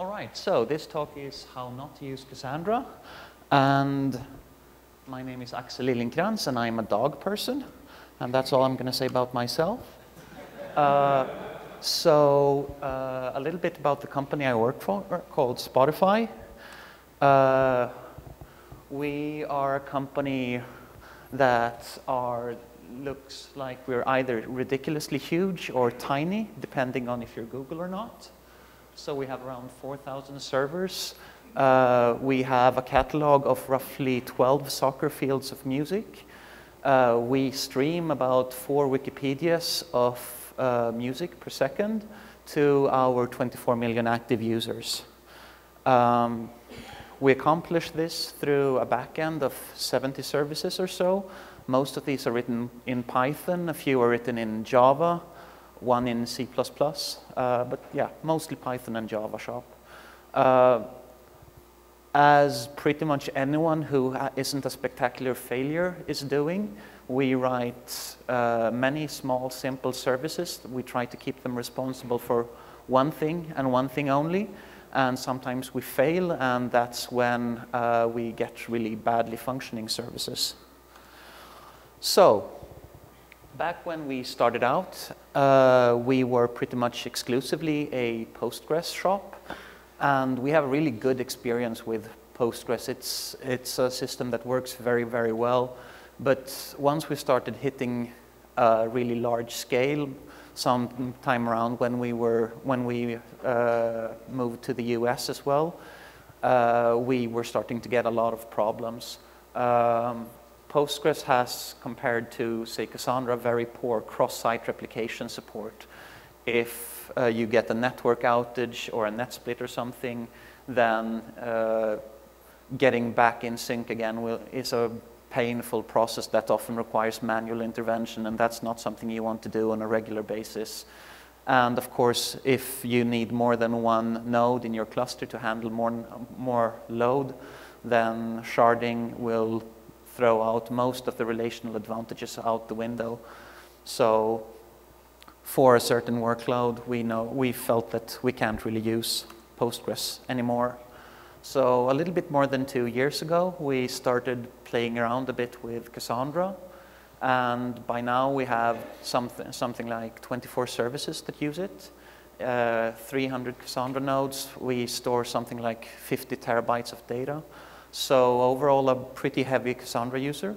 All right, so this talk is how not to use Cassandra. And my name is Axel Liljencrantz, and I'm a dog person. And that's all I'm going to say about myself. A little bit about the company I work for, called Spotify. We are a company that looks like we're either ridiculously huge or tiny, depending on if you're Google or not. So we have around 4,000 servers. We have a catalog of roughly 12 soccer fields of music. We stream about 4 Wikipedias of music per second to our 24 million active users. We accomplish this through a backend of 70 services or so. Most of these are written in Python, a few are written in Java, one in C++, but yeah, mostly Python and Java shop. As pretty much anyone who isn't a spectacular failure is doing, we write many small, simple services. We try to keep them responsible for one thing and one thing only, and sometimes we fail, and that's when we get really badly functioning services. So, back when we started out, we were pretty much exclusively a Postgres shop. And we have a really good experience with Postgres. It's a system that works very, very well. But once we started hitting a really large scale, sometime around when we moved to the US as well, we were starting to get a lot of problems. Postgres has, compared to, say, Cassandra, very poor cross-site replication support. If you get a network outage or a net split or something, then getting back in sync again is a painful process that often requires manual intervention, and that's not something you want to do on a regular basis. And of course, if you need more than one node in your cluster to handle more load, then sharding will throw out most of the relational advantages out the window. So, for a certain workload, we felt that we can't really use Postgres anymore. So a little bit more than 2 years ago, we started playing around a bit with Cassandra. And by now, we have something like 24 services that use it, 300 Cassandra nodes. We store something like 50 terabytes of data. So overall, a pretty heavy Cassandra user.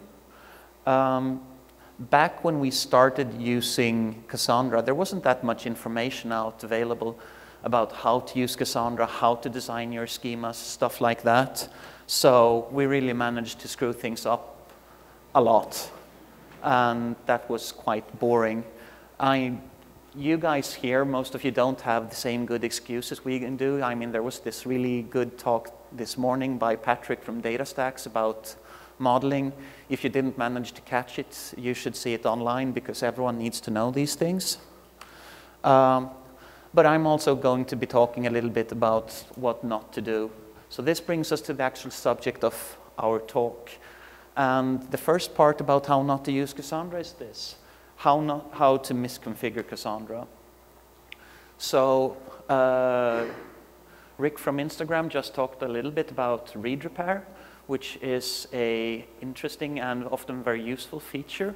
Back when we started using Cassandra, there wasn't that much information out available about how to use Cassandra, how to design your schemas, stuff like that. So we really managed to screw things up a lot. And that was quite boring. You guys here, most of you don't have the same good excuses we can do. I mean, there was this really good talk this morning by Patrick from DataStax about modeling. If you didn't manage to catch it, you should see it online because everyone needs to know these things. But I'm also going to be talking a little bit about what not to do. So this brings us to the actual subject of our talk. And the first part about how not to use Cassandra is this, how to misconfigure Cassandra. So Rick from Instagram just talked a little bit about read repair, which is an interesting and often very useful feature.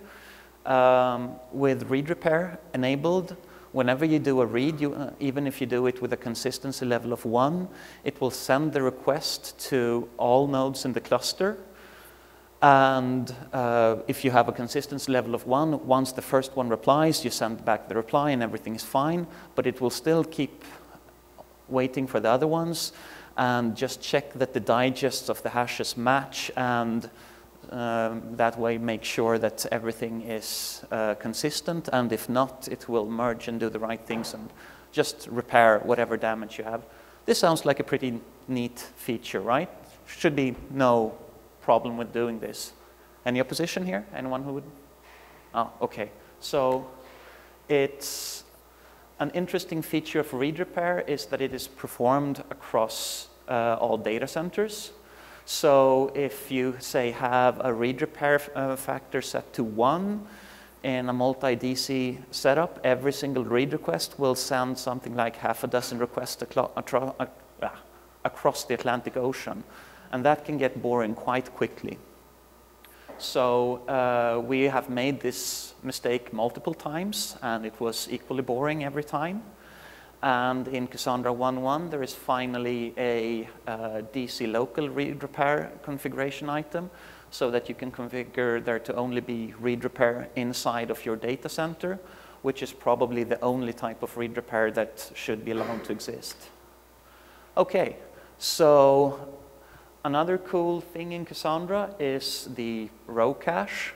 With read repair enabled, whenever you do a read, even if you do it with a consistency level of 1, it will send the request to all nodes in the cluster. And if you have a consistency level of 1, once the first one replies, you send back the reply and everything is fine, but it will still keep waiting for the other ones. And just check that the digests of the hashes match, and that way make sure that everything is consistent, and if not, it will merge and do the right things and just repair whatever damage you have. This sounds like a pretty neat feature, right? Should be no problem with doing this. Any opposition here? Anyone who would? Oh, okay. So it's an interesting feature of read repair is that it is performed across all data centers. So if you, say, have a read repair factor set to 1 in a multi-DC setup, every single read request will send something like half a dozen requests across the Atlantic Ocean, and that can get boring quite quickly. So we have made this mistake multiple times, and it was equally boring every time. And in Cassandra 1.1, there is finally a DC local read repair configuration item, so that you can configure there to only be read repair inside of your data center, which is probably the only type of read repair that should be allowed to exist. Okay, so another cool thing in Cassandra is the row cache.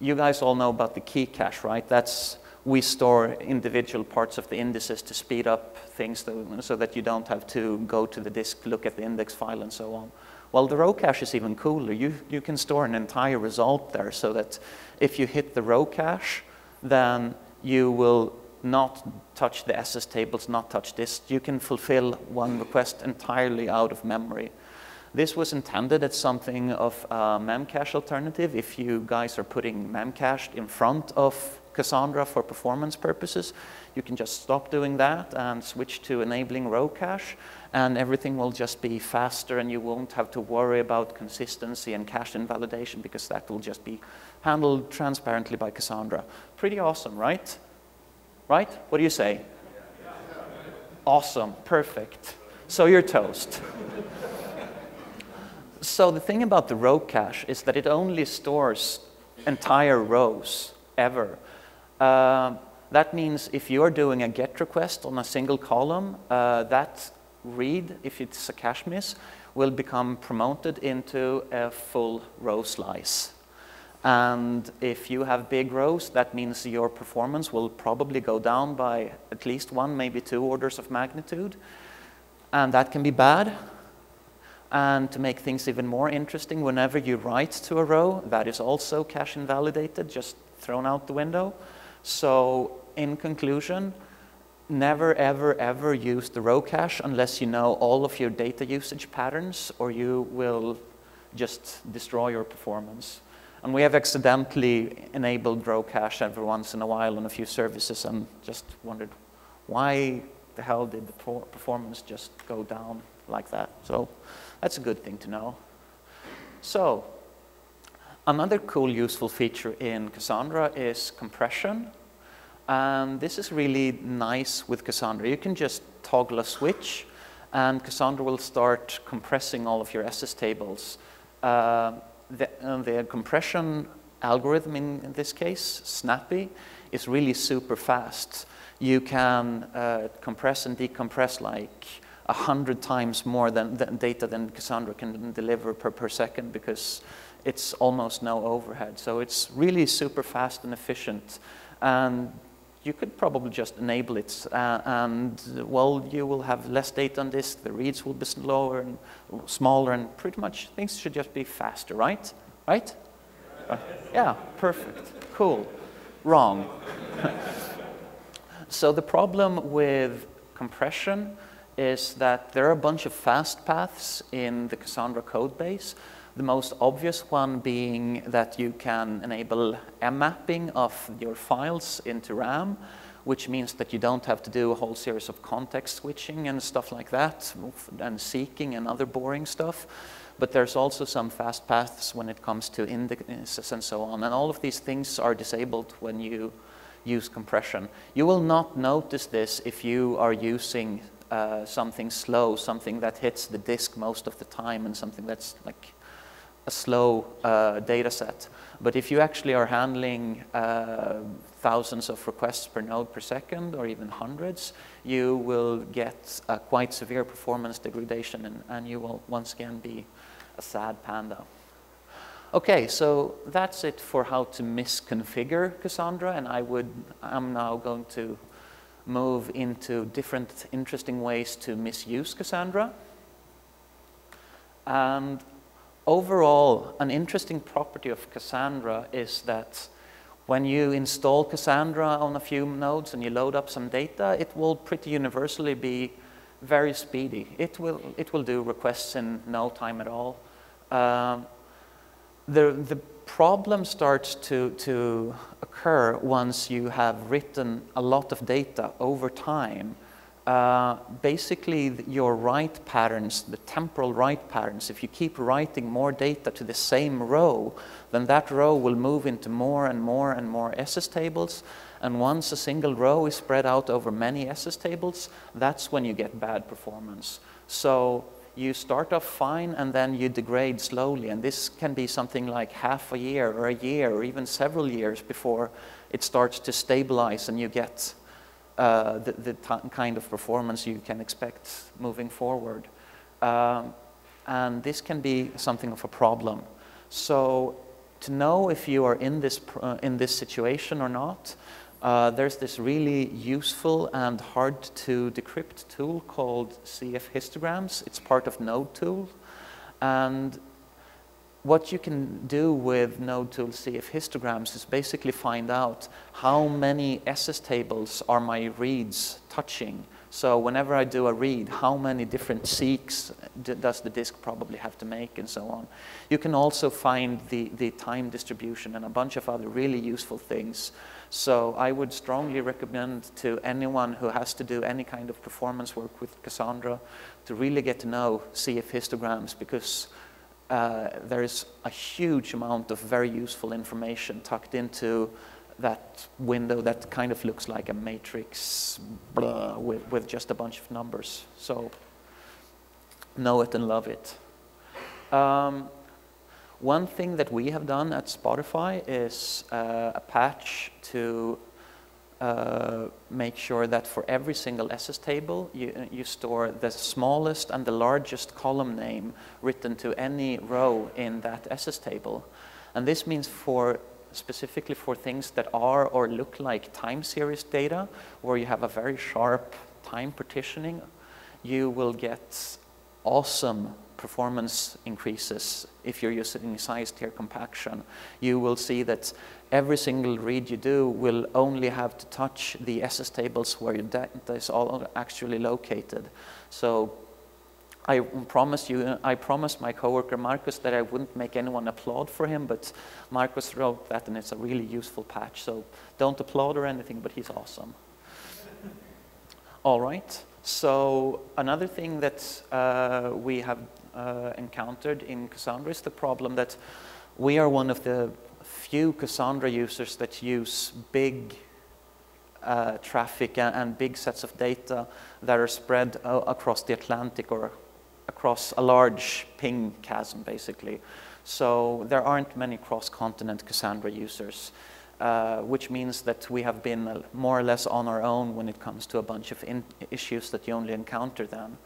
You guys all know about the key cache, right? That's, we store individual parts of the indices to speed up things so that you don't have to go to the disk, look at the index file and so on. Well, the row cache is even cooler. You can store an entire result there, so that if you hit the row cache, then you will not touch the SS tables, not touch this. You can fulfill one request entirely out of memory. This was intended as something of a memcache alternative. If you guys are putting memcached in front of Cassandra for performance purposes, you can just stop doing that and switch to enabling row cache, and everything will just be faster, and you won't have to worry about consistency and cache invalidation, because that will just be handled transparently by Cassandra. Pretty awesome, right? Right? What do you say? Awesome, perfect. So you're toast. So the thing about the row cache is that it only stores entire rows ever. That means if you're doing a GET request on a single column, that read, if it's a cache miss, will become promoted into a full row slice. And if you have big rows, that means your performance will probably go down by at least one, maybe two orders of magnitude. And that can be bad. And to make things even more interesting, whenever you write to a row, that is also cache invalidated, just thrown out the window. So in conclusion, never, ever, ever use the row cache unless you know all of your data usage patterns, or you will just destroy your performance. And we have accidentally enabled row cache every once in a while on a few services, and just wondered, why the hell did the performance just go down like that? So that's a good thing to know. So another cool, useful feature in Cassandra is compression. And this is really nice with Cassandra. You can just toggle a switch, and Cassandra will start compressing all of your SS tables. The compression algorithm, in this case, Snappy, is really super fast. You can compress and decompress like 100 times more than data than Cassandra can deliver per second, because it's almost no overhead. So it's really super fast and efficient. And you could probably just enable it. And well, you will have less data on disk, the reads will be slower and smaller, and pretty much things should just be faster, right? Right? Yeah, perfect. Cool. Wrong. So the problem with compression is that there are a bunch of fast paths in the Cassandra code base. The most obvious one being that you can enable a mapping of your files into RAM, which means that you don't have to do a whole series of context switching and stuff like that, and seeking and other boring stuff. But there's also some fast paths when it comes to indexes and so on. And all of these things are disabled when you use compression. You will not notice this if you are using something slow, something that hits the disk most of the time, and something that's like a slow data set. But if you actually are handling thousands of requests per node per second, or even hundreds, you will get a quite severe performance degradation, and you will once again be a sad panda. Okay, so that's it for how to misconfigure Cassandra, and I'm now going to move into different interesting ways to misuse Cassandra. And overall, an interesting property of Cassandra is that when you install Cassandra on a few nodes and you load up some data, it will pretty universally be very speedy. It will do requests in no time at all. The problem starts to occur once you have written a lot of data over time. basically your write patterns, the temporal write patterns, if you keep writing more data to the same row, then that row will move into more and more and more SS tables. And once a single row is spread out over many SS tables, that's when you get bad performance. So you start off fine and then you degrade slowly. And this can be something like half a year or a year or even several years before it starts to stabilize and you get the kind of performance you can expect moving forward. And this can be something of a problem. So to know if you are in this situation or not, there's this really useful and hard to decrypt tool called CF Histograms. It's part of Node Tool. And what you can do with Node Tool CF Histograms is basically find out how many SS tables are my reads touching. So whenever I do a read, how many different seeks does the disk probably have to make and so on. You can also find the time distribution and a bunch of other really useful things. So I would strongly recommend to anyone who has to do any kind of performance work with Cassandra to really get to know CF Histograms, because there is a huge amount of very useful information tucked into that window that kind of looks like a matrix with just a bunch of numbers. So know it and love it. One thing that we have done at Spotify is a patch to make sure that for every single SS table, you store the smallest and the largest column name written to any row in that SS table. And this means specifically for things that are or look like time series data, where you have a very sharp time partitioning, you will get awesome performance increases if you're using size tier compaction. You will see that every single read you do will only have to touch the SS tables where your data is all actually located. So I promised my coworker Marcus that I wouldn't make anyone applaud for him, but Marcus wrote that and it's a really useful patch. So don't applaud or anything, but he's awesome. All right. So another thing that we have encountered in Cassandra is the problem that we are one of the few Cassandra users that use big traffic and big sets of data that are spread across the Atlantic or across a large ping chasm, basically. So there aren't many cross-continent Cassandra users. Which means that we have been more or less on our own when it comes to a bunch of issues that you only encounter then.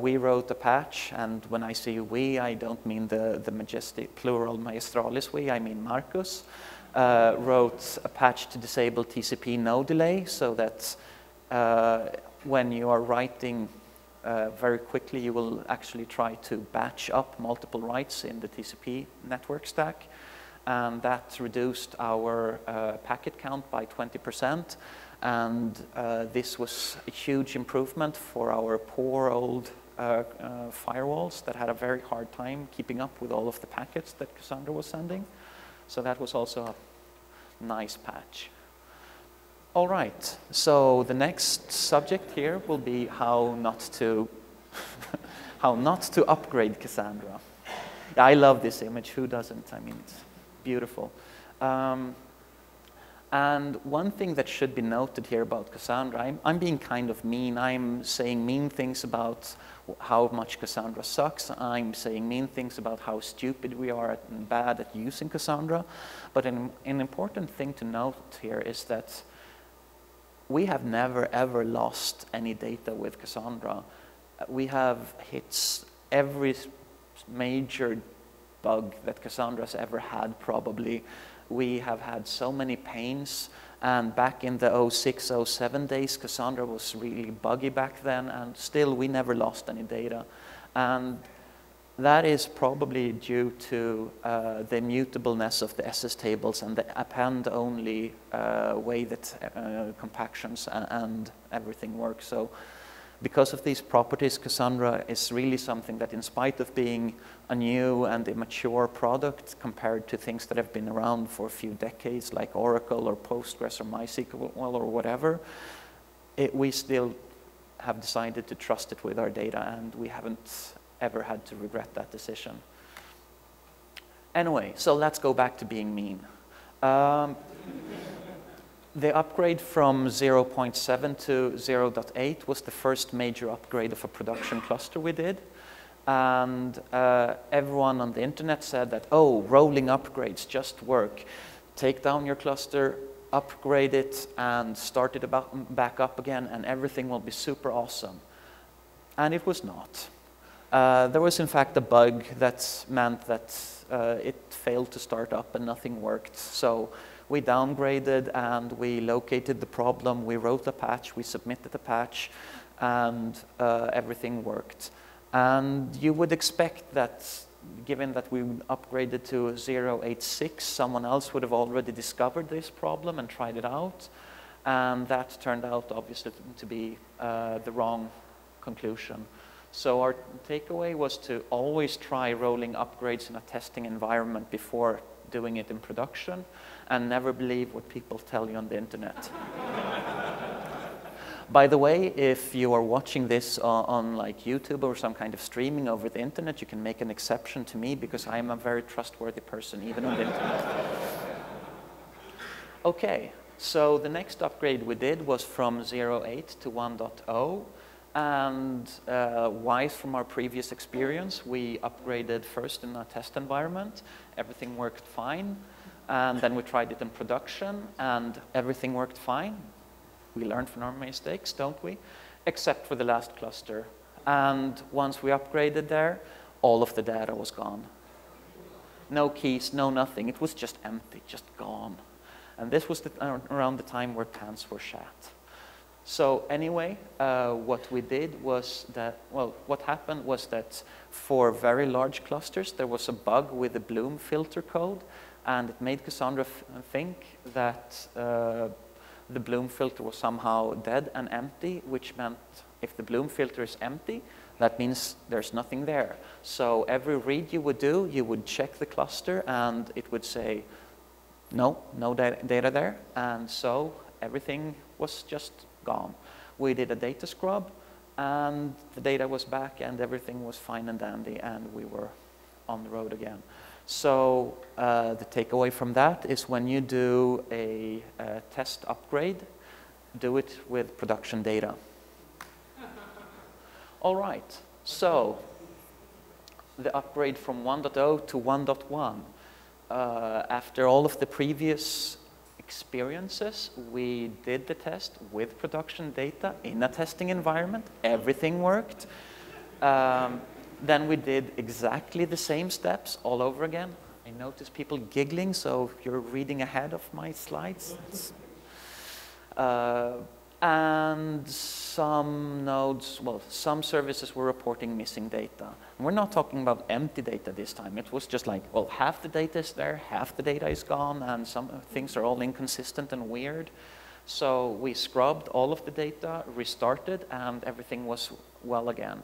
We wrote a patch, and when I say we, I don't mean the majestic plural maestralis we, I mean Marcus. Wrote a patch to disable TCP no delay, so that when you are writing very quickly, you will actually try to batch up multiple writes in the TCP network stack. And that reduced our packet count by 20%. And this was a huge improvement for our poor old firewalls that had a very hard time keeping up with all of the packets that Cassandra was sending. So that was also a nice patch. All right, so the next subject here will be how not to upgrade Cassandra. I love this image, who doesn't? I mean, it's beautiful. And one thing that should be noted here about Cassandra, I'm being kind of mean. I'm saying mean things about how much Cassandra sucks. I'm saying mean things about how stupid we are and bad at using Cassandra. But an important thing to note here is that we have never, ever lost any data with Cassandra. We have hits every major bug that Cassandra's ever had, probably. We have had so many pains, and back in the 06, 07 days, Cassandra was really buggy back then, and still we never lost any data. And that is probably due to the mutableness of the SS tables and the append-only way that compactions and everything works. So, because of these properties, Cassandra is really something that, in spite of being a new and immature product compared to things that have been around for a few decades, like Oracle or Postgres or MySQL or whatever, we still have decided to trust it with our data, and we haven't ever had to regret that decision. Anyway, so let's go back to being mean. The upgrade from 0.7 to 0.8 was the first major upgrade of a production cluster we did. And everyone on the internet said that, oh, rolling upgrades just work. Take down your cluster, upgrade it, and start it back up again, and everything will be super awesome. And it was not. There was, in fact, a bug that meant that it failed to start up and nothing worked. So we downgraded, and we located the problem. We wrote a patch. We submitted a patch, and everything worked. And you would expect that, given that we upgraded to 0.86, someone else would have already discovered this problem and tried it out. And that turned out, obviously, to be the wrong conclusion. So our takeaway was to always try rolling upgrades in a testing environment before doing it in production, and never believe what people tell you on the internet. By the way, if you are watching this on like YouTube or some kind of streaming over the internet, you can make an exception to me, because I am a very trustworthy person, even on the internet. Okay, so the next upgrade we did was from 0.8 to 1.0. And wise from our previous experience, we upgraded first in our test environment. Everything worked fine. And then we tried it in production, and everything worked fine. We learn from our mistakes, don't we? Except for the last cluster. And once we upgraded there, all of the data was gone. No keys, no nothing. It was just empty, just gone. And this was around the time where pants were shat. So anyway, what we did was that, well, what happened was that for very large clusters, there was a bug with the Bloom filter code, and it made Cassandra think that the Bloom filter was somehow dead and empty, which meant if the Bloom filter is empty, that means there's nothing there. So every read you would do, you would check the cluster, and it would say, no, no data there. And so everything was just gone. We did a data scrub, and the data was back, and everything was fine and dandy, and we were on the road again. So the takeaway from that is when you do a test upgrade, do it with production data. All right, so the upgrade from 1.0 to 1.1. After all of the previous experiences, we did the test with production data in a testing environment. Everything worked. Then we did exactly the same steps all over again. I noticed people giggling, so if you're reading ahead of my slides. And some nodes, well, some services were reporting missing data. And we're not talking about empty data this time. It was just like, well, half the data is there, half the data is gone, and some things are all inconsistent and weird. So we scrubbed all of the data, restarted, and everything was well again.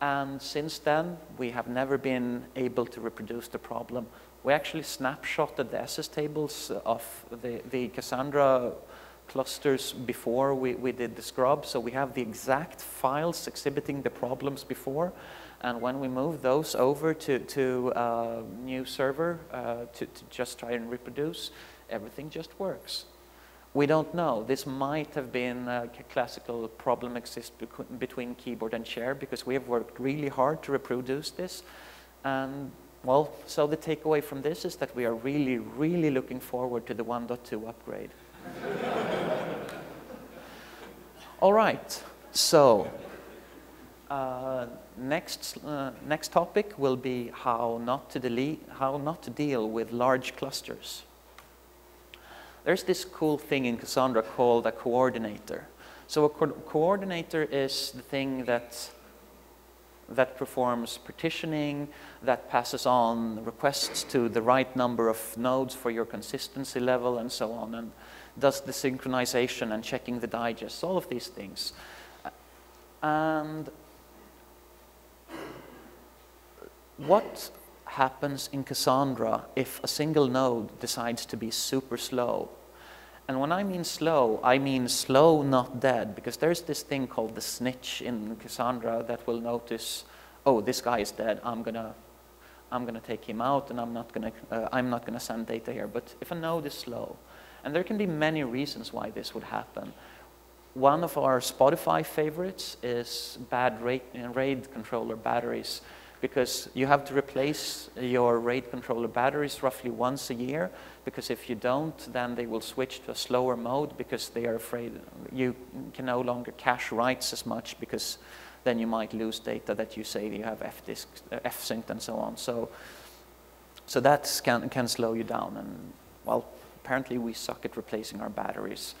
And since then, we have never been able to reproduce the problem. We actually snapshotted the SS tables of the Cassandra clusters before we did the scrub. So we have the exact files exhibiting the problems before. And when we move those over to a new server to just try and reproduce, everything just works. We don't know. This might have been a classical problem exists between keyboard and chair, because we have worked really hard to reproduce this. And, well, so the takeaway from this is that we are really, really looking forward to the 1.2 upgrade. All right. So next topic will be how not to deal with large clusters. There's this cool thing in Cassandra called a coordinator. So a coordinator is the thing that performs partitioning, that passes on requests to the right number of nodes for your consistency level, and so on, and does the synchronization and checking the digests, all of these things. And what happens in Cassandra if a single node decides to be super slow? And when I mean slow, not dead, because there's this thing called the snitch in Cassandra that will notice, oh, this guy is dead, I'm gonna take him out, and I'm not gonna send data here. But if a node is slow, and there can be many reasons why this would happen. One of our Spotify favorites is bad RAID controller batteries, because you have to replace your RAID controller batteries roughly once a year, because if you don't, then they will switch to a slower mode because they are afraid you can no longer cache writes as much, because then you might lose data that you say you have F-disk, F-synced and so on. So that can slow you down, and well, apparently we suck at replacing our batteries.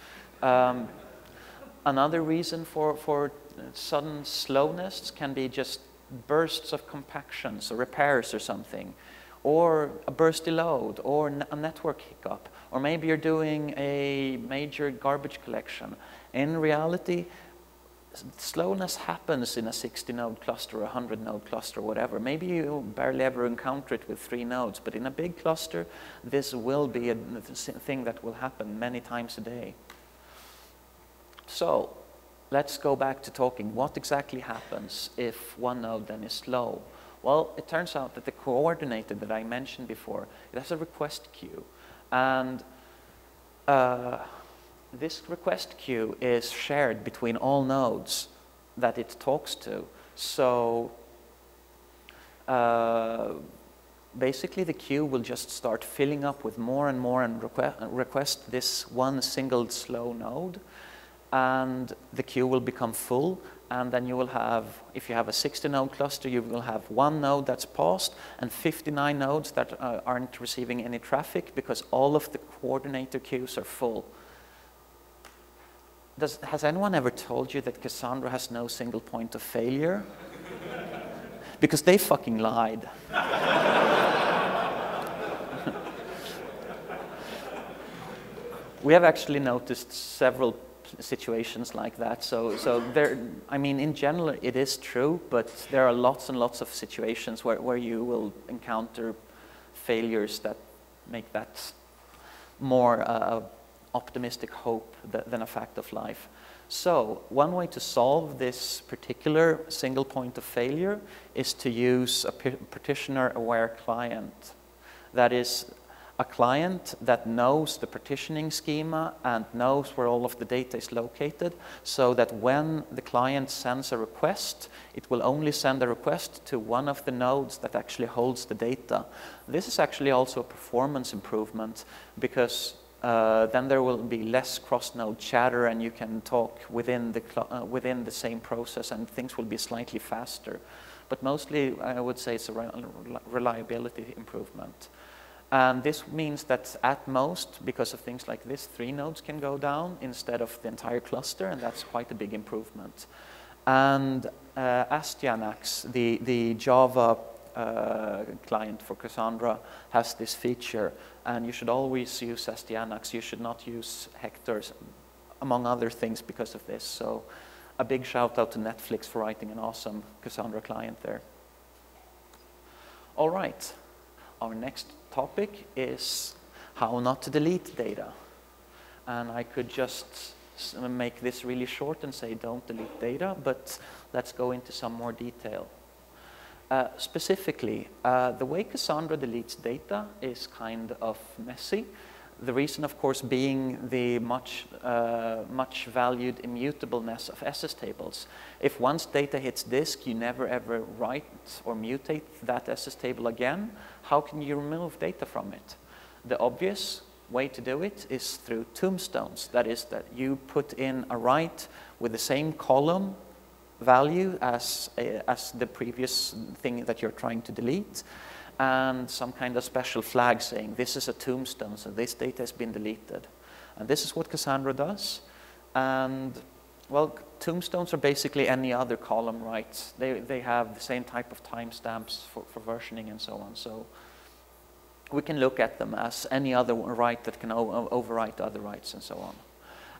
Another reason for sudden slowness can be just bursts of compactions or repairs or something, or a bursty load, or a network hiccup, or maybe you're doing a major garbage collection. In reality, slowness happens in a 60-node cluster or a 100-node cluster or whatever. Maybe you barely ever encounter it with 3 nodes, but in a big cluster, this will be a thing that will happen many times a day. So let's go back to talking. What exactly happens if one node then is slow? Well, it turns out that the coordinator that I mentioned before, it has a request queue. And this request queue is shared between all nodes that it talks to. So basically the queue will just start filling up with more and more and request this one single slow node. And the queue will become full, and then you will have, if you have a 60-node cluster, you will have 1 node that's paused and 59 nodes that aren't receiving any traffic because all of the coordinator queues are full. Has anyone ever told you that Cassandra has no single point of failure? Because they fucking lied. We have actually noticed several situations like that, so there, I mean, in general it is true, but there are lots and lots of situations where you will encounter failures that make that more optimistic hope than a fact of life. So one way to solve this particular single point of failure is to use a partitioner-aware client. That is a client that knows the partitioning schema and knows where all of the data is located, so that when the client sends a request, it will only send a request to one of the nodes that actually holds the data. This is actually also a performance improvement, because then there will be less cross-node chatter, and you can talk within the same process, and things will be slightly faster. But mostly, I would say it's a reliability improvement. And this means that at most, because of things like this, 3 nodes can go down instead of the entire cluster, and that's quite a big improvement. And Astyanax, the Java client for Cassandra, has this feature, and you should always use Astyanax. You should not use Hector, among other things, because of this. So a big shout out to Netflix for writing an awesome Cassandra client there. All right, our next topic is how not to delete data. And I could just make this really short and say don't delete data, but let's go into some more detail. Specifically, the way Cassandra deletes data is kind of messy. The reason, of course, being the much valued immutableness of SS tables. If once data hits disk, you never ever write or mutate that SS table again. How can you remove data from it? The obvious way to do it is through tombstones. That is, that you put in a write with the same column value as the previous thing that you're trying to delete, and some kind of special flag saying this is a tombstone, so this data has been deleted. And this is what Cassandra does. And well, tombstones are basically any other column rights. They have the same type of timestamps for versioning and so on. So we can look at them as any other right that can overwrite other rights and so on.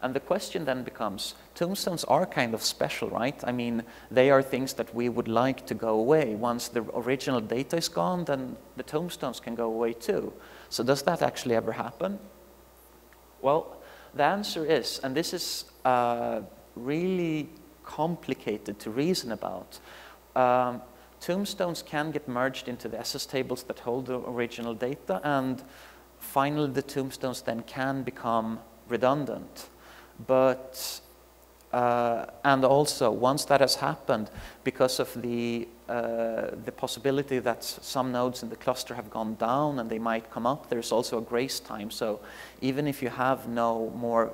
And the question then becomes, tombstones are kind of special, right? I mean, they are things that we would like to go away. Once the original data is gone, then the tombstones can go away too. So does that actually ever happen? Well, The answer is, and this is really complicated to reason about, tombstones can get merged into the SS tables that hold the original data, and finally the tombstones then can become redundant. But, and also, once that has happened, because of the possibility that some nodes in the cluster have gone down and they might come up, there's also a grace time. So even if you have no more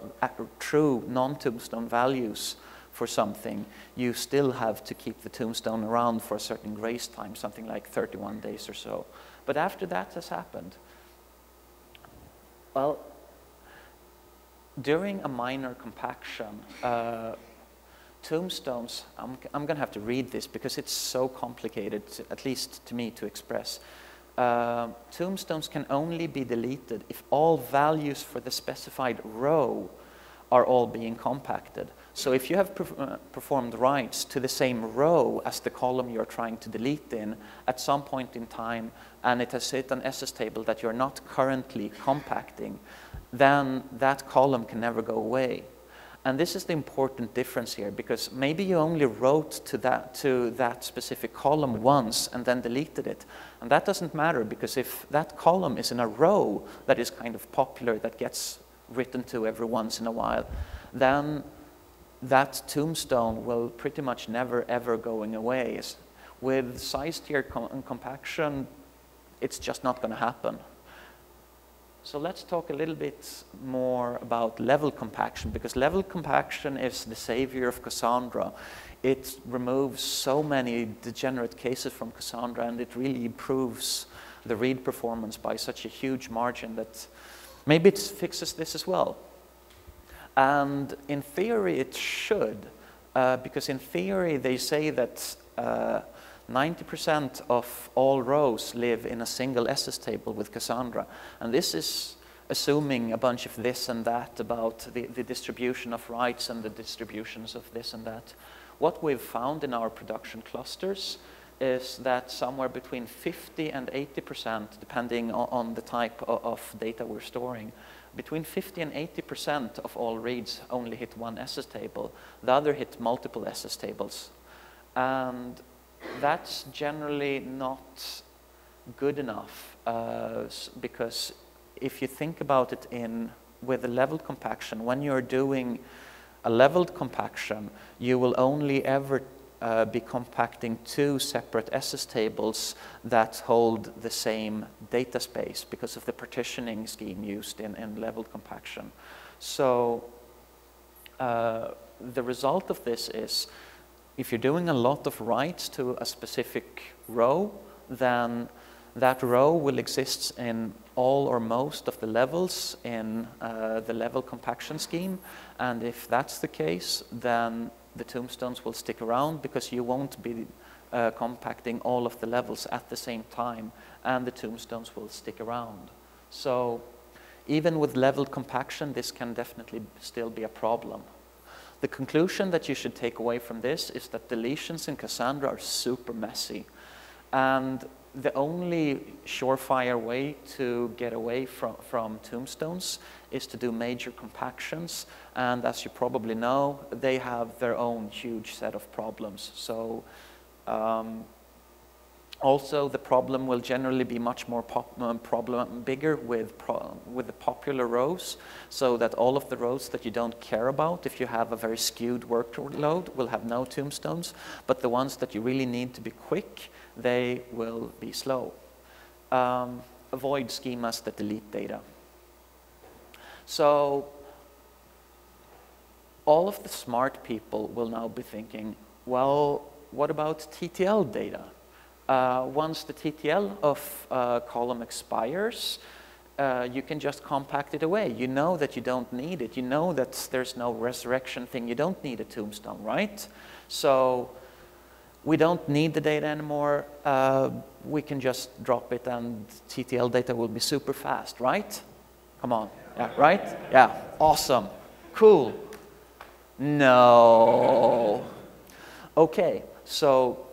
true non-tombstone values for something, you still have to keep the tombstone around for a certain grace time, something like 31 days or so. But after that has happened, well, during a minor compaction, tombstones, I'm going to have to read this because it's so complicated, at least to me, to express. Tombstones can only be deleted if all values for the specified row are all being compacted. So if you have performed writes to the same row as the column you're trying to delete in at some point in time, and it has hit an SS table that you're not currently compacting, then that column can never go away. And this is the important difference here, because maybe you only wrote to that specific column once and then deleted it. And that doesn't matter, because if that column is in a row that is kind of popular, that gets written to every once in a while, then that tombstone will pretty much never ever going away. With size tier compaction, it's just not going to happen. So let's talk a little bit more about level compaction, because level compaction is the savior of Cassandra. It removes so many degenerate cases from Cassandra, and it really improves the read performance by such a huge margin that maybe it fixes this as well. And in theory, it should, because in theory, they say that 90% of all rows live in a single SS table with Cassandra. And this is assuming a bunch of this and that about the distribution of writes and the distributions of this and that. What we've found in our production clusters is that somewhere between 50 and 80%, depending on the type of data we're storing, between 50 and 80% of all reads only hit one SS table. The other hit multiple SS tables. And that's generally not good enough, because if you think about it with a leveled compaction, when you're doing a leveled compaction, you will only ever be compacting two separate SS tables that hold the same data space because of the partitioning scheme used in leveled compaction. So the result of this is, if you're doing a lot of writes to a specific row, then that row will exist in all or most of the levels in the level compaction scheme. And if that's the case, then the tombstones will stick around because you won't be compacting all of the levels at the same time, and the tombstones will stick around. So even with leveled compaction, this can definitely still be a problem. The conclusion that you should take away from this is that deletions in Cassandra are super messy. And the only surefire way to get away from tombstones is to do major compactions. And as you probably know, they have their own huge set of problems. So also the problem will generally be much more bigger with the popular rows, so that all of the rows that you don't care about, if you have a very skewed workload, will have no tombstones. But the ones that you really need to be quick, they will be slow. Avoid schemas that delete data. So all of the smart people will now be thinking, well, what about TTL data? Once the TTL of column expires, you can just compact it away. You know that you don't need it. You know that there's no resurrection thing. You don't need a tombstone, right? So we don't need the data anymore. We can just drop it, and TTL data will be super fast, right? Come on. Yeah, right? Yeah. Awesome. Cool. No. Okay. So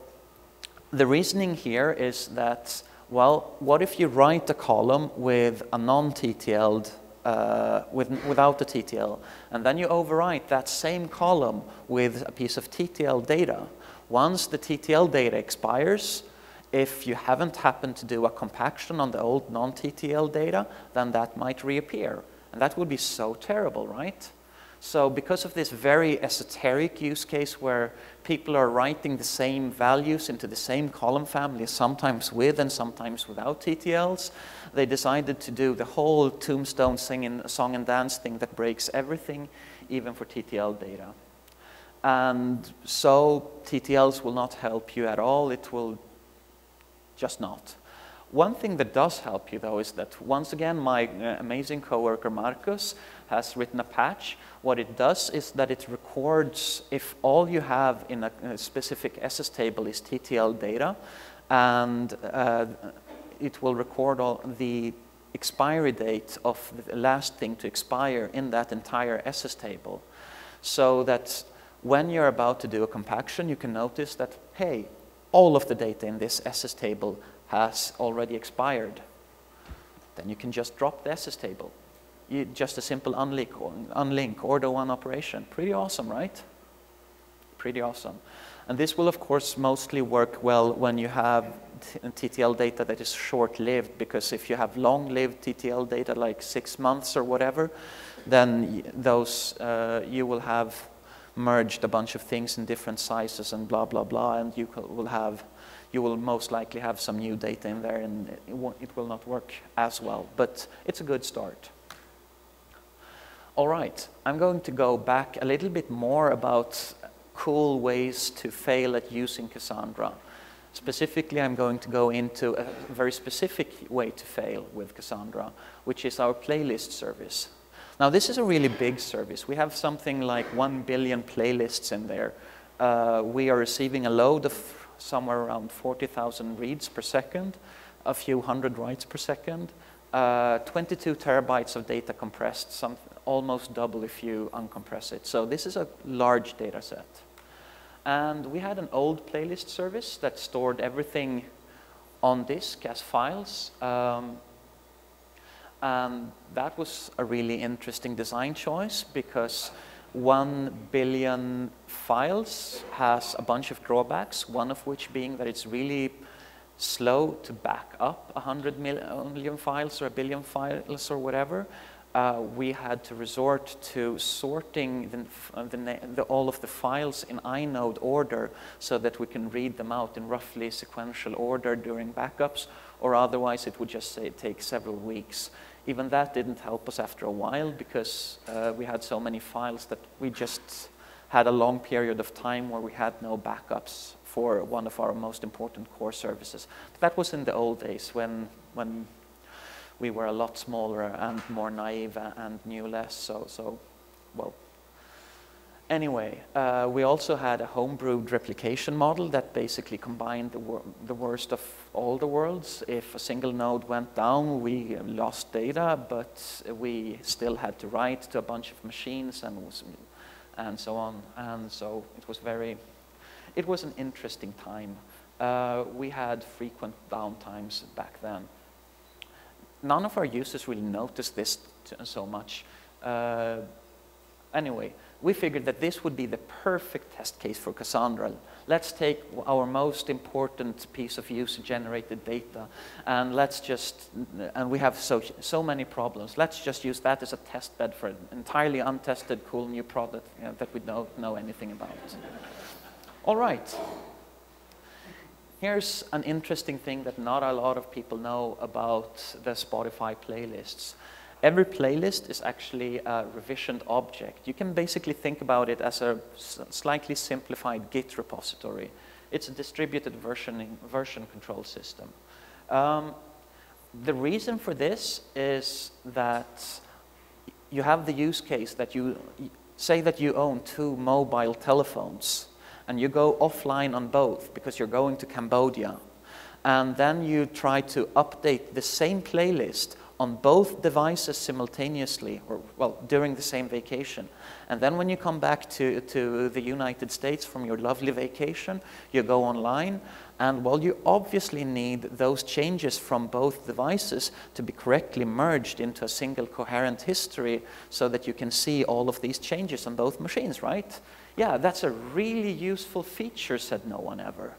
the reasoning here is that, well, what if you write a column with a non-TTL'd without the TTL. And then you overwrite that same column with a piece of TTL data. Once the TTL data expires, if you haven't happened to do a compaction on the old non-TTL data, then that might reappear. And that would be so terrible, right? So because of this very esoteric use case where people are writing the same values into the same column family, sometimes with and sometimes without TTLs, they decided to do the whole tombstone song and dance thing that breaks everything, even for TTL data. And so TTLs will not help you at all. It will just not. One thing that does help you, though, is that, once again, my amazing coworker Marcus has written a patch. What it does is that it records if all you have in a specific SS table is TTL data, and it will record all the expiry date of the last thing to expire in that entire SS table. So that when you're about to do a compaction, you can notice that, hey, all of the data in this SS table has already expired. Then you can just drop the SS table. Just a simple unlink order one operation. Pretty awesome, right? Pretty awesome. And this will, of course, mostly work well when you have TTL data that is short-lived, because if you have long-lived TTL data, like 6 months or whatever, then those you will have merged a bunch of things in different sizes and blah, blah, blah, and you will most likely have some new data in there, and it will not work as well. But it's a good start. All right, I'm going to go back a little bit more about cool ways to fail at using Cassandra. Specifically, I'm going to go into a very specific way to fail with Cassandra, which is our playlist service. Now, this is a really big service. We have something like 1 billion playlists in there. We are receiving a load of somewhere around 40,000 reads per second, a few hundred writes per second, 22 terabytes of data compressed, almost double if you uncompress it. So this is a large data set. And we had an old playlist service that stored everything on disk as files. And that was a really interesting design choice, because 1 billion files has a bunch of drawbacks, one of which being that it's really slow to back up 100 million files or 1 billion files or whatever. We had to resort to sorting all of the files in inode order so that we can read them out in roughly sequential order during backups, or otherwise it would just take several weeks. Even that didn't help us after a while, because we had so many files that we just had a long period of time where we had no backups for one of our most important core services. But that was in the old days when we were a lot smaller and more naive and knew less, so well. Anyway, we also had a homebrewed replication model that basically combined the worst of all the worlds. If a single node went down, we lost data, but we still had to write to a bunch of machines and so on. And so it was an interesting time. We had frequent downtimes back then. None of our users really noticed this so much. Anyway, we figured that this would be the perfect test case for Cassandra. Let's take our most important piece of user-generated data, and we have so many problems. Let's just use that as a test bed for an entirely untested, cool new product that we don't know anything about. All right. Here's an interesting thing that not a lot of people know about the Spotify playlists. Every playlist is actually a revisioned object. You can basically think about it as a slightly simplified Git repository. It's a distributed version control system. The reason for this is that you have the use case that you say that you own 2 mobile telephones, and you go offline on both because you're going to Cambodia. And then you try to update the same playlist on both devices simultaneously, or well, during the same vacation. And then when you come back to the United States from your lovely vacation, you go online, and well, you obviously need those changes from both devices to be correctly merged into a single coherent history so that you can see all of these changes on both machines, right? Yeah, that's a really useful feature, said no one ever.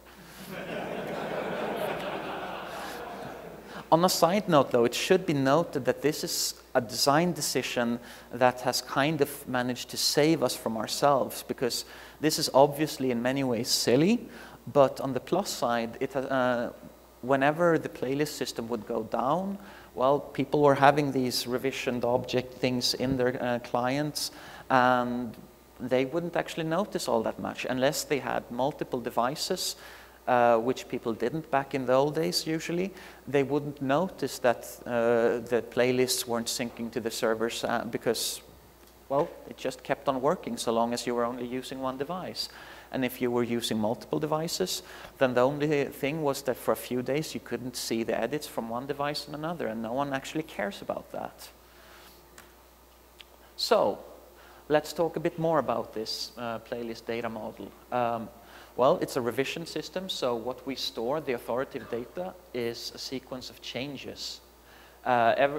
On a side note, though, it should be noted that this is a design decision that has kind of managed to save us from ourselves, because this is obviously in many ways silly, but on the plus side, it, whenever the playlist system would go down, well, people were having these revisioned object things in their clients, and they wouldn't actually notice all that much unless they had multiple devices, which people didn't back in the old days usually. They wouldn't notice that the playlists weren't syncing to the servers because, well, it just kept on working so long as you were only using one device. And if you were using multiple devices, then the only thing was that for a few days you couldn't see the edits from one device and another, and no one actually cares about that. So, let's talk a bit more about this playlist data model. Well, it's a revision system, so what we store, the authoritative data, is a sequence of changes.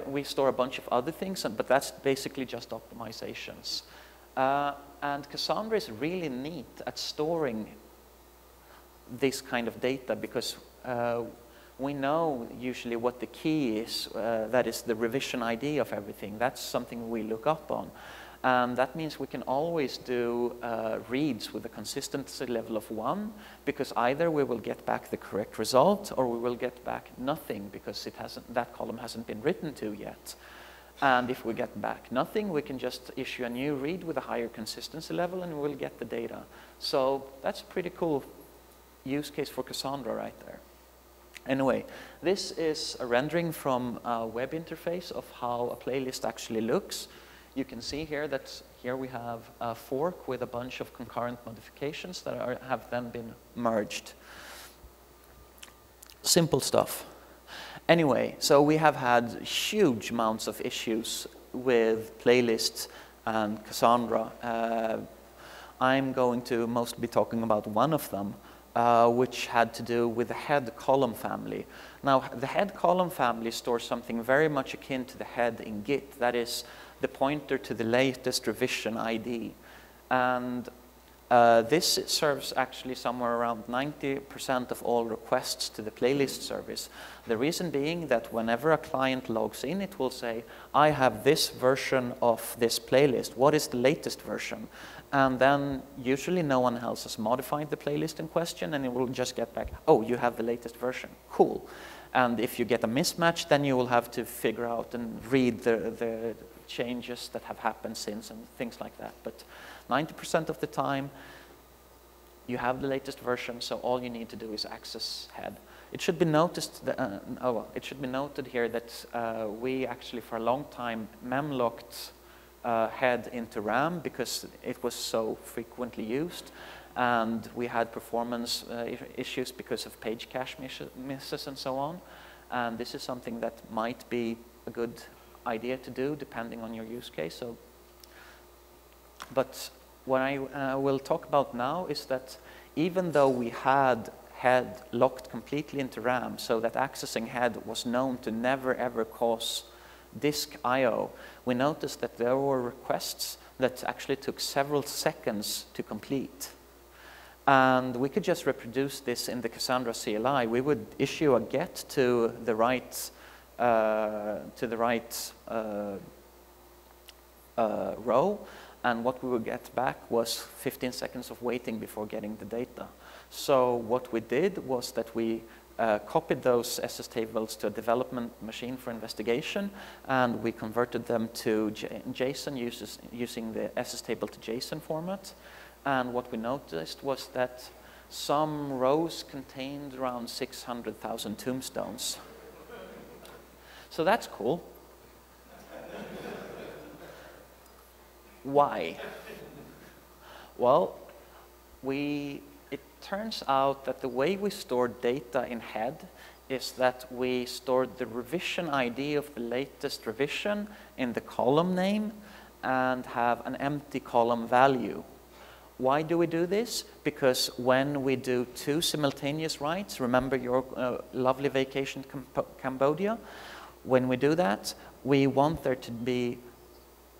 We store a bunch of other things, but that's basically just optimizations. And Cassandra is really neat at storing this kind of data because we know usually what the key is, that is the revision ID of everything. That's something we look up on. That means we can always do reads with a consistency level of 1, because either we will get back the correct result or we will get back nothing because it hasn't, that column hasn't been written to yet. And if we get back nothing, we can just issue a new read with a higher consistency level and we'll get the data. So that's a pretty cool use case for Cassandra right there. Anyway, this is a rendering from a web interface of how a playlist actually looks. You can see here that here we have a fork with a bunch of concurrent modifications that have then been merged. Simple stuff. Anyway, so we have had huge amounts of issues with playlists and Cassandra. I'm going to mostly be talking about one of them, which had to do with the head column family. Now, the head column family stores something very much akin to the head in Git, that is, the pointer to the latest revision ID. And this serves actually somewhere around 90% of all requests to the playlist service. The reason being that whenever a client logs in, it will say, I have this version of this playlist. What is the latest version? And then usually no one else has modified the playlist in question, and it will just get back, oh, you have the latest version, cool. And if you get a mismatch, then you will have to figure out and read the changes that have happened since and things like that. But 90% of the time, you have the latest version, so all you need to do is access head. It should be noticed that, it should be noted here that we actually, for a long time, memlocked head into RAM because it was so frequently used, and we had performance issues because of page cache misses and so on. And this is something that might be a good idea to do depending on your use case. So, but what I will talk about now is that even though we had head locked completely into RAM so that accessing head was known to never ever cause disk I/O, we noticed that there were requests that actually took several seconds to complete. And we could just reproduce this in the Cassandra CLI. We would issue a get to the right row, and what we would get back was 15 seconds of waiting before getting the data. So what we did was that we copied those SS tables to a development machine for investigation, and we converted them to JSON using the SS table to JSON format. And what we noticed was that some rows contained around 600,000 tombstones. So that's cool. Why? Well, it turns out that the way we store data in head is that we stored the revision ID of the latest revision in the column name and have an empty column value. Why do we do this? Because when we do two simultaneous writes, remember your lovely vacation to Cambodia, when we do that, we want there to be,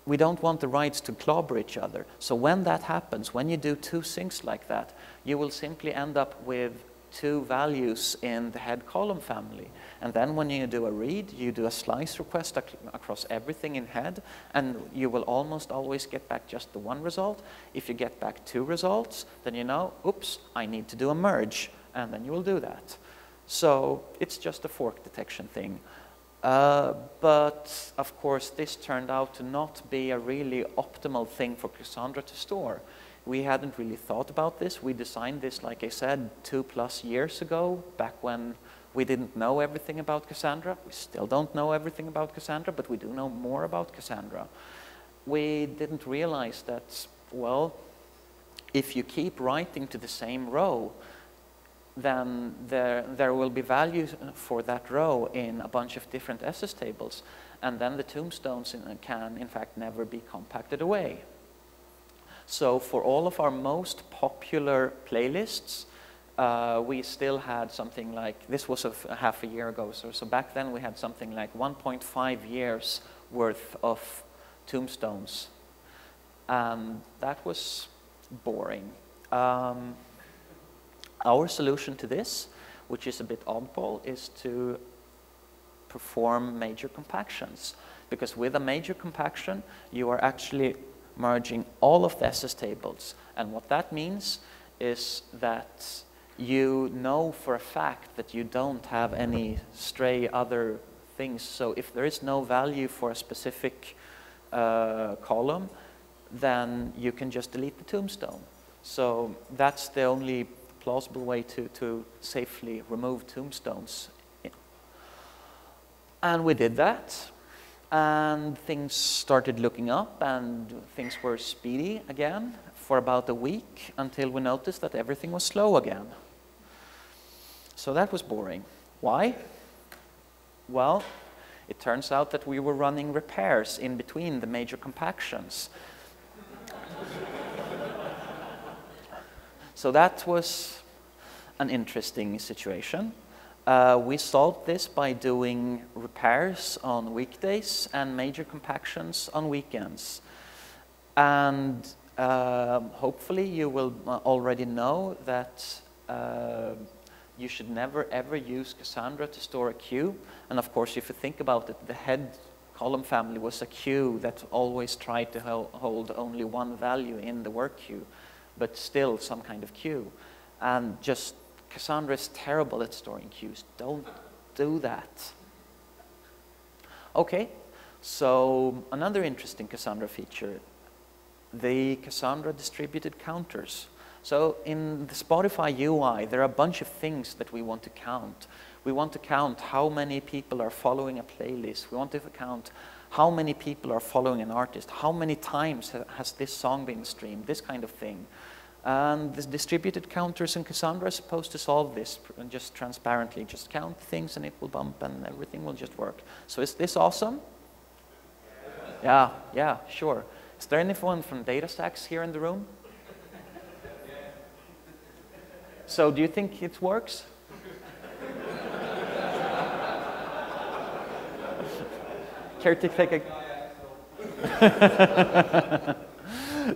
we don't want the writes to clobber each other. So when that happens, when you do two syncs like that, you will simply end up with two values in the head column family. And then when you do a read, you do a slice request across everything in head, and you will almost always get back just the one result. If you get back two results, then you know, oops, I need to do a merge, and then you will do that. So it's just a fork detection thing. But of course, this turned out to not be a really optimal thing for Cassandra to store. We hadn't really thought about this. We designed this, like I said, 2+ years ago, back when we didn't know everything about Cassandra. We still don't know everything about Cassandra, but we do know more about Cassandra. We didn't realize that, well, if you keep writing to the same row, then there will be values for that row in a bunch of different SS tables, and then the tombstones can, in fact, never be compacted away. So for all of our most popular playlists, we still had something like, this was a half a year ago, so back then we had something like 1.5 years worth of tombstones. And that was boring. Our solution to this, which is a bit oddball, is to perform major compactions. Because with a major compaction, you are actually merging all of the SS tables. And what that means is that you know for a fact that you don't have any stray other things. So if there is no value for a specific column, then you can just delete the tombstone. So that's the only plausible way to safely remove tombstones. And we did that. And things started looking up, and things were speedy again for about a week until we noticed that everything was slow again. So that was boring. Why? Well, it turns out that we were running repairs in between the major compactions. So that was an interesting situation. We solved this by doing repairs on weekdays and major compactions on weekends. And hopefully you will already know that you should never ever use Cassandra to store a queue. And of course, if you think about it, the head column family was a queue that always tried to hold only one value in the work queue, but still some kind of queue. And just Cassandra is terrible at storing queues. Don't do that. Okay, so another interesting Cassandra feature, the Cassandra distributed counters. So in the Spotify UI, there are a bunch of things that we want to count. We want to count how many people are following a playlist. We want to count how many people are following an artist. How many times has this song been streamed, this kind of thing. And the distributed counters in Cassandra are supposed to solve this just transparently. Just count things and it will bump and everything will just work. So is this awesome? Yeah, yeah, sure. Is there anyone from DataStax here in the room? So do you think it works? Care to take a...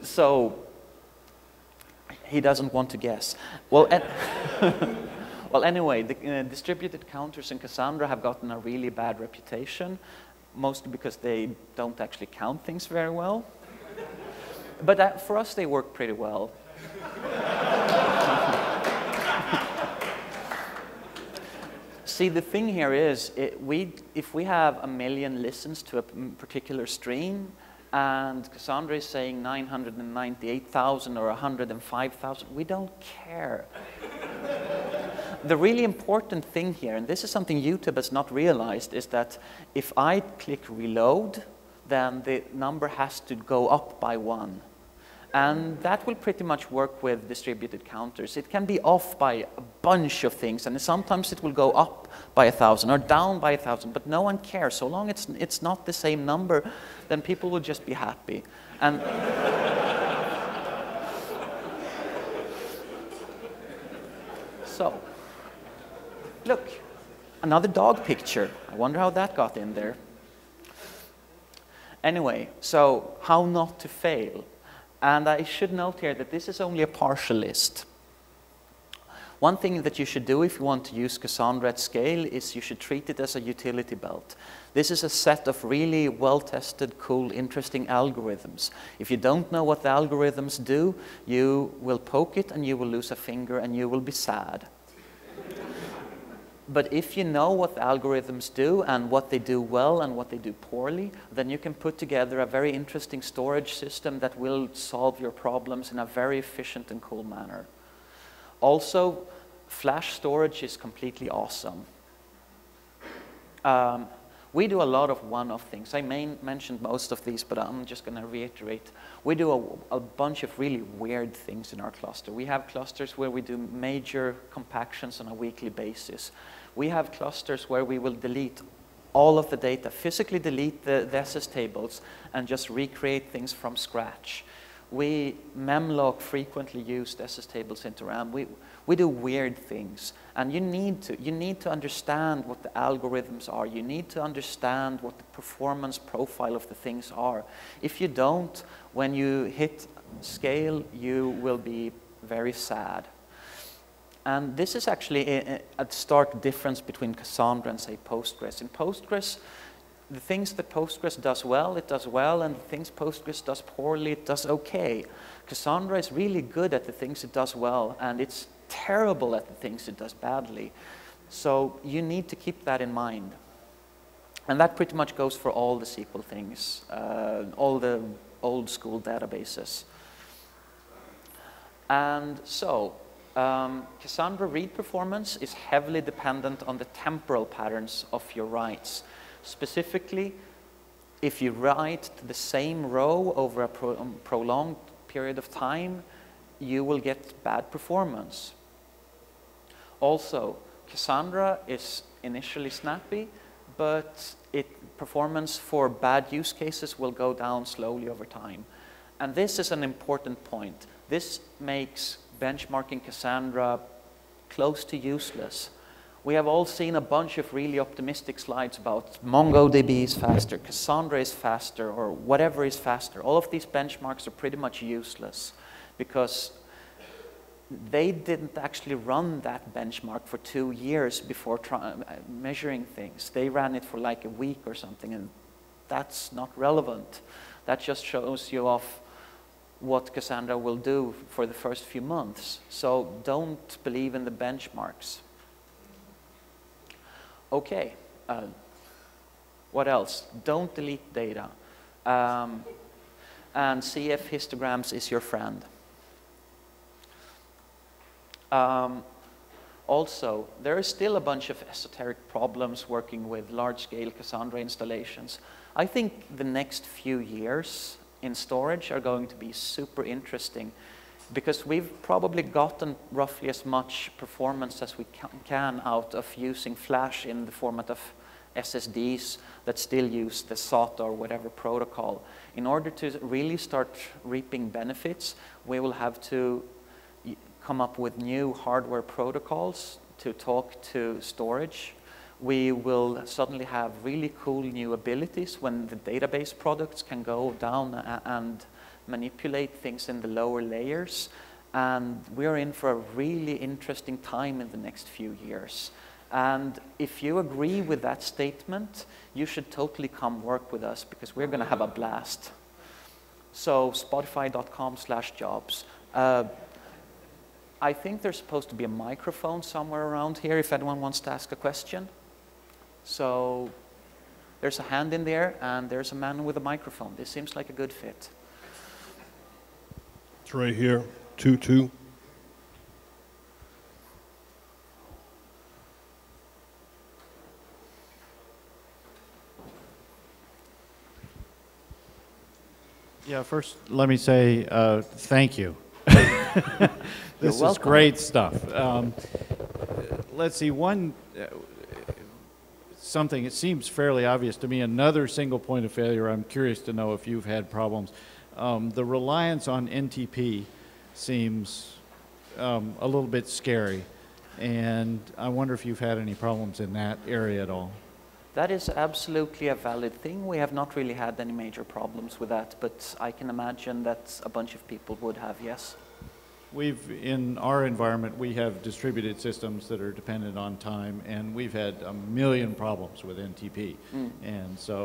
So... He doesn't want to guess. Well, well anyway, the distributed counters in Cassandra have gotten a really bad reputation, mostly because they don't actually count things very well. But for us, they work pretty well. See, the thing here is, if we have 1 million listens to a particular stream, and Cassandra is saying 998,000 or 105,000. We don't care. The really important thing here, and this is something YouTube has not realized, is that if I click reload, then the number has to go up by 1. And that will pretty much work with distributed counters. It can be off by a bunch of things, and sometimes it will go up by 1,000 or down by 1,000, but no one cares. So long as it's not the same number, then people will just be happy. And so, look, another dog picture. I wonder how that got in there. Anyway, so how not to fail. And I should note here that this is only a partial list. One thing that you should do if you want to use Cassandra at scale is you should treat it as a utility belt. This is a set of really well-tested, cool, interesting algorithms. If you don't know what the algorithms do, you will poke it and you will lose a finger and you will be sad. But if you know what the algorithms do and what they do well and what they do poorly, then you can put together a very interesting storage system that will solve your problems in a very efficient and cool manner. Also, flash storage is completely awesome. We do a lot of one-off things. I mentioned most of these, but I'm just going to reiterate. We do a bunch of really weird things in our cluster. We have clusters where we do major compactions on a weekly basis. We have clusters where we will delete all of the data, physically delete the SS tables, and just recreate things from scratch. We memlock frequently used SS tables into RAM. We do weird things, and you need to understand what the algorithms are. You need to understand what the performance profile of the things are. If you don't, when you hit scale, you will be very sad. And this is actually a stark difference between Cassandra and, say, Postgres. In Postgres, the things that Postgres does well, it does well, and the things Postgres does poorly, it does okay. Cassandra is really good at the things it does well, and it's terrible at the things it does badly. So you need to keep that in mind. And that pretty much goes for all the SQL things, all the old school databases. And so, Cassandra read performance is heavily dependent on the temporal patterns of your writes. Specifically, if you write the same row over a prolonged period of time, you will get bad performance. Also, Cassandra is initially snappy, but performance for bad use cases will go down slowly over time. And this is an important point. This makes benchmarking Cassandra close to useless. We have all seen a bunch of really optimistic slides about MongoDB is faster, Cassandra is faster, or whatever is faster. All of these benchmarks are pretty much useless because they didn't actually run that benchmark for 2 years before measuring things. They ran it for like a week or something, and that's not relevant. That just shows you off what Cassandra will do for the first few months. So don't believe in the benchmarks. Okay, what else? Don't delete data. And CF Histograms is your friend. Also, there is still a bunch of esoteric problems working with large-scale Cassandra installations. I think the next few years in storage are going to be super interesting, because we've probably gotten roughly as much performance as we can out of using flash in the format of SSDs that still use the SATA or whatever protocol. In order to really start reaping benefits, we will have to come up with new hardware protocols to talk to storage. We will suddenly have really cool new abilities when the database products can go down and manipulate things in the lower layers, and we're in for a really interesting time in the next few years. And if you agree with that statement, you should totally come work with us, because we're going to have a blast. So spotify.com/jobs. I think there's supposed to be a microphone somewhere around here if anyone wants to ask a question. So there's a hand in there, and there's a man with a microphone. This seems like a good fit. Right here, 2-2. Yeah, first let me say thank you. This is great stuff. Let's see, something, it seems fairly obvious to me, another single point of failure, I'm curious to know if you've had problems. The reliance on NTP seems a little bit scary, and I wonder if you've had any problems in that area at all. That is absolutely a valid thing. We have not really had any major problems with that, but I can imagine that a bunch of people would have, yes. We've, in our environment, we have distributed systems that are dependent on time, and we've had a million problems with NTP. Mm. And so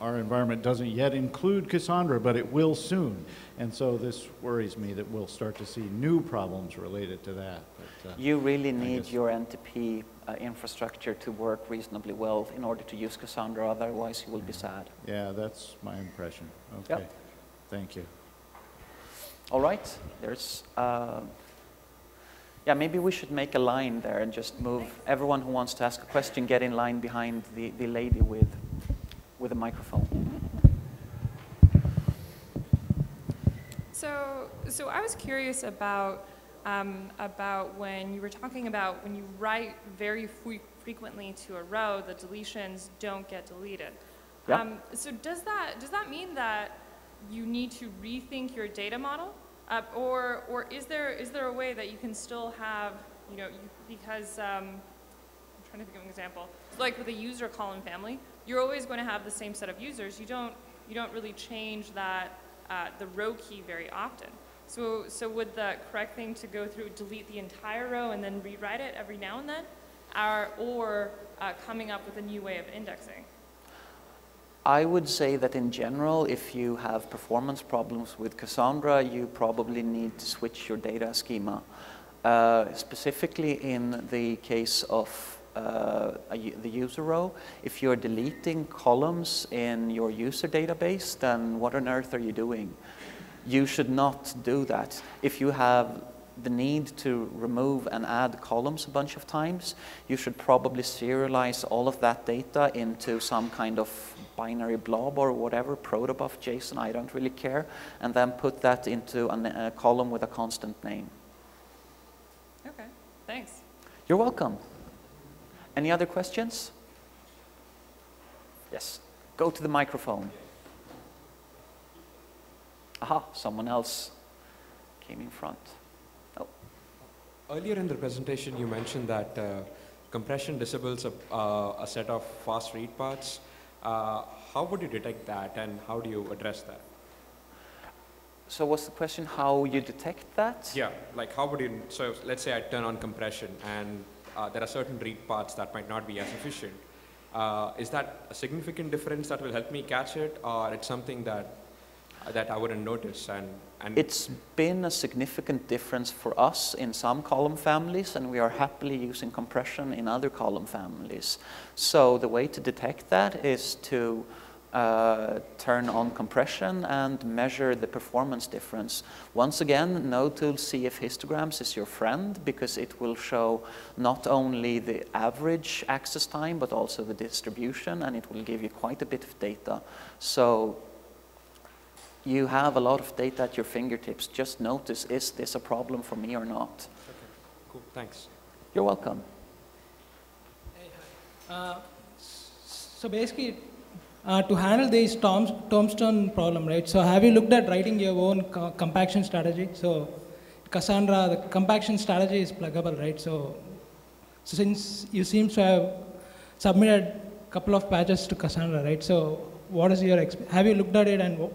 our environment doesn't yet include Cassandra, but it will soon. And so this worries me that we'll start to see new problems related to that. But, you really need your NTP infrastructure to work reasonably well in order to use Cassandra, otherwise you will be sad. Yeah, that's my impression. Okay, yep. Thank you. All right, there's, yeah, maybe we should make a line there and just move. Everyone who wants to ask a question, get in line behind the lady with a microphone. So I was curious about when you were talking about when you write very frequently to a row, the deletions don't get deleted. Yeah. So does that mean that you need to rethink your data model, or is there a way that you can still have, you know, because I'm trying to think of an example. Like with a user column family, you're always going to have the same set of users. You don't really change that the row key very often. So would the correct thing to go through delete the entire row and then rewrite it every now and then, or coming up with a new way of indexing? I would say that in general, if you have performance problems with Cassandra, you probably need to switch your data schema. Specifically in the case of the user row, if you're deleting columns in your user database, then what on earth are you doing? You should not do that. If you have the need to remove and add columns a bunch of times, you should probably serialize all of that data into some kind of binary blob or whatever, protobuf, JSON, I don't really care, and then put that into a column with a constant name. Okay, thanks. You're welcome. Any other questions? Yes, go to the microphone. Aha, someone else came in front. Earlier in the presentation, you mentioned that compression disables a set of fast read paths. How would you detect that, and how do you address that? So what's the question, how you detect that? Yeah, like how would you, so let's say I turn on compression, and there are certain read paths that might not be as efficient. Is that a significant difference that will help me catch it, or it's something that I wouldn't notice? And it's been a significant difference for us in some column families, and we are happily using compression in other column families. So the way to detect that is to turn on compression and measure the performance difference. Once again, Node Tool CF Histograms is your friend because it will show not only the average access time, but also the distribution, and it will give you quite a bit of data. So you have a lot of data at your fingertips. Just notice, is this a problem for me or not? Okay, cool, thanks. You're welcome. Hey, hi. So basically, to handle this tombstone problem, right? So have you looked at writing your own compaction strategy? So Cassandra, the compaction strategy is pluggable, right? So since you seem to have submitted a couple of patches to Cassandra, right? So what is your have you looked at it, and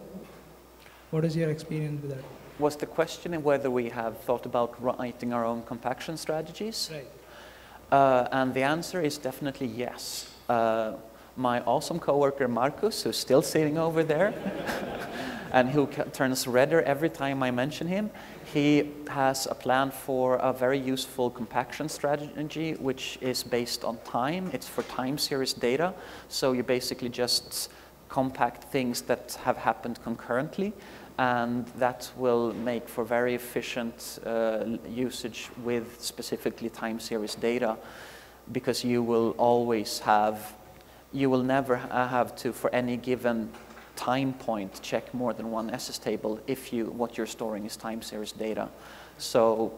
what is your experience with that? Was the question whether we have thought about writing our own compaction strategies? Right. And the answer is definitely yes. My awesome coworker Marcus, who's still sitting over there, and who turns redder every time I mention him, he has a plan for a very useful compaction strategy, which is based on time. It's for time series data, so you basically just compact things that have happened concurrently, and that will make for very efficient usage with specifically time series data, because you will never have to, for any given time point check more than one SS table if you, what you're storing is time series data. So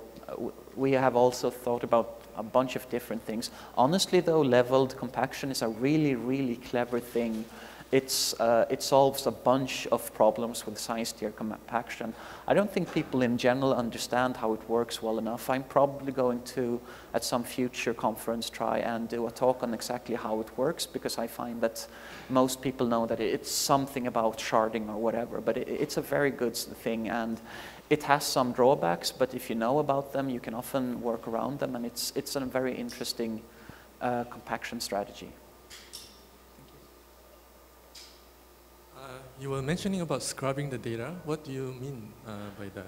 we have also thought about a bunch of different things. Honestly though, leveled compaction is a really, really clever thing. It solves a bunch of problems with size tier compaction. I don't think people in general understand how it works well enough. I'm probably going to, at some future conference, try and do a talk on exactly how it works, because I find that most people know that it's something about sharding or whatever, but it's a very good thing, and it has some drawbacks, but if you know about them, you can often work around them, and it's a very interesting compaction strategy. You were mentioning about scrubbing the data. What do you mean by that?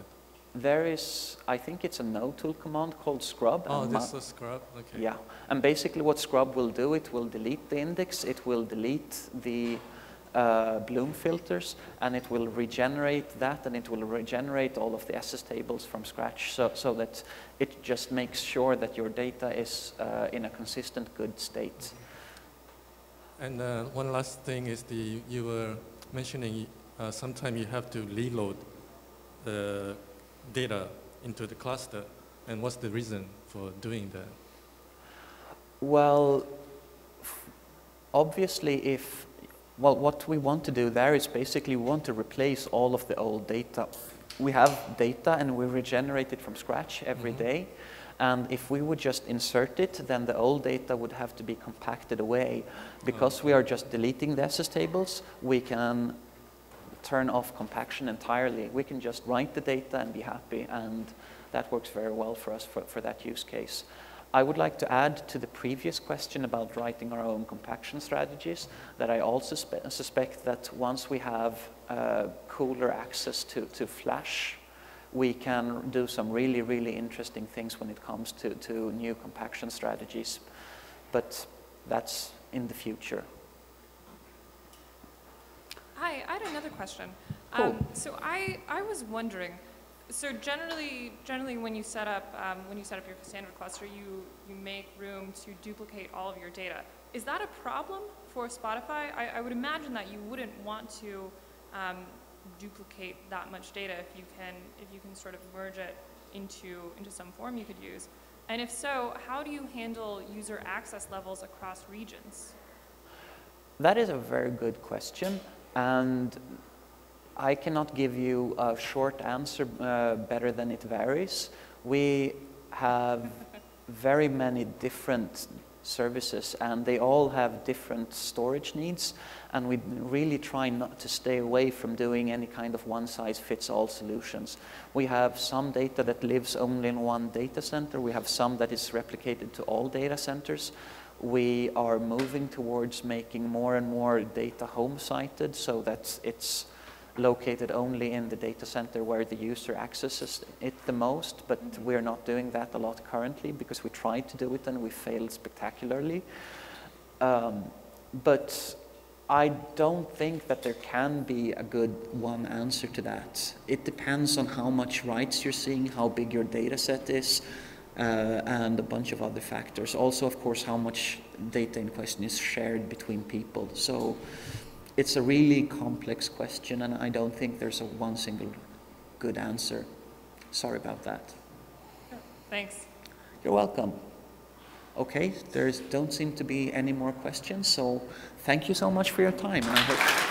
There is, I think it's a Node Tool command called scrub. Oh, and this is scrub, okay. Yeah, and basically what scrub will do, it will delete the index, it will delete the bloom filters, and it will regenerate that, and it will regenerate all of the SS tables from scratch, so that it just makes sure that your data is in a consistent good state. Mm-hmm. And one last thing is you were mentioning sometimes you have to reload the data into the cluster, and what's the reason for doing that? Well, obviously what we want to do there is basically we want to replace all of the old data. We have data and we regenerate it from scratch every day. And if we would just insert it, then the old data would have to be compacted away. Because we are just deleting the SS tables, we can turn off compaction entirely. We can just write the data and be happy, and that works very well for us for that use case. I would like to add to the previous question about writing our own compaction strategies that I also suspect that once we have cooler access to Flash, we can do some really, really interesting things when it comes to new compaction strategies. But that's in the future. Hi, I had another question. Cool. So I was wondering, so generally when you set up your Cassandra cluster, you make room to duplicate all of your data. Is that a problem for Spotify? I would imagine that you wouldn't want to duplicate that much data if you can sort of merge it into some form you could use. And if so, how do you handle user access levels across regions? That is a very good question, and I cannot give you a short answer better than it varies. We have very many different services, and they all have different storage needs, and we really try not to stay away from doing any kind of one-size-fits-all solutions. We have some data that lives only in one data center. We have some that is replicated to all data centers. We are moving towards making more and more data home-sited so that it's located only in the data center where the user accesses it the most, but we're not doing that a lot currently because we tried to do it and we failed spectacularly. But I don't think that there can be a good one answer to that. It depends on how much writes you're seeing, how big your data set is, and a bunch of other factors. Also, of course, how much data in question is shared between people. So it's a really complex question, and I don't think there's one single good answer. Sorry about that. Thanks. You're welcome. Okay, there don't seem to be any more questions, so thank you so much for your time. And I hope